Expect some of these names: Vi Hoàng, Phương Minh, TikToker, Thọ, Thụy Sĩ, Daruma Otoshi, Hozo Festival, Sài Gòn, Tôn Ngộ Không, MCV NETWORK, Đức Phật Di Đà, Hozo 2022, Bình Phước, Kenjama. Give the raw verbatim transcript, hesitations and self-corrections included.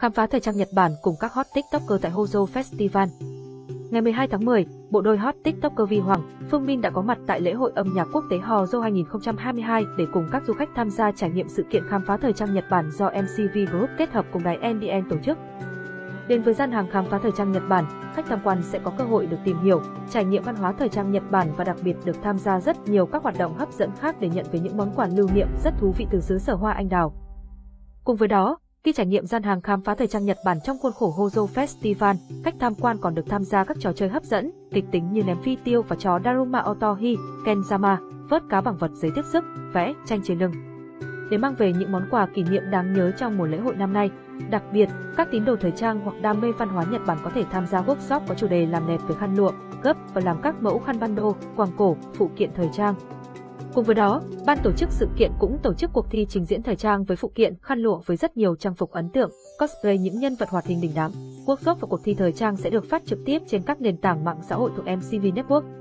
khám phá thời trang Nhật Bản cùng các hot TikToker tại Hozo Festival. Ngày mười hai tháng mười, bộ đôi hot TikToker Vi Hoàng, Phương Minh đã có mặt tại lễ hội âm nhạc quốc tế Hozo hai không hai hai để cùng các du khách tham gia trải nghiệm sự kiện khám phá thời trang Nhật Bản do em xê vê Group kết hợp cùng đài en bê en tổ chức. Đến với gian hàng khám phá thời trang Nhật Bản, khách tham quan sẽ có cơ hội được tìm hiểu, trải nghiệm văn hóa thời trang Nhật Bản và đặc biệt được tham gia rất nhiều các hoạt động hấp dẫn khác để nhận về những món quà lưu niệm rất thú vị từ xứ sở hoa anh đào. Cùng với đó, khi trải nghiệm gian hàng khám phá thời trang Nhật Bản trong khuôn khổ Hozo Festival, khách tham quan còn được tham gia các trò chơi hấp dẫn, kịch tính như ném phi tiêu và trò Daruma Otoshi, Kenjama, vớt cá bằng vật giấy tiếp sức, vẽ, tranh trên lưng. Để mang về những món quà kỷ niệm đáng nhớ trong mùa lễ hội năm nay, đặc biệt, các tín đồ thời trang hoặc đam mê văn hóa Nhật Bản có thể tham gia workshop có chủ đề làm đẹp với khăn lụa, gấp và làm các mẫu khăn bando, quàng cổ, phụ kiện thời trang. Cùng với đó, ban tổ chức sự kiện cũng tổ chức cuộc thi trình diễn thời trang với phụ kiện khăn lụa với rất nhiều trang phục ấn tượng, cosplay những nhân vật hoạt hình đình đám. Workshop và cuộc thi thời trang sẽ được phát trực tiếp trên các nền tảng mạng xã hội thuộc em xê vê Network.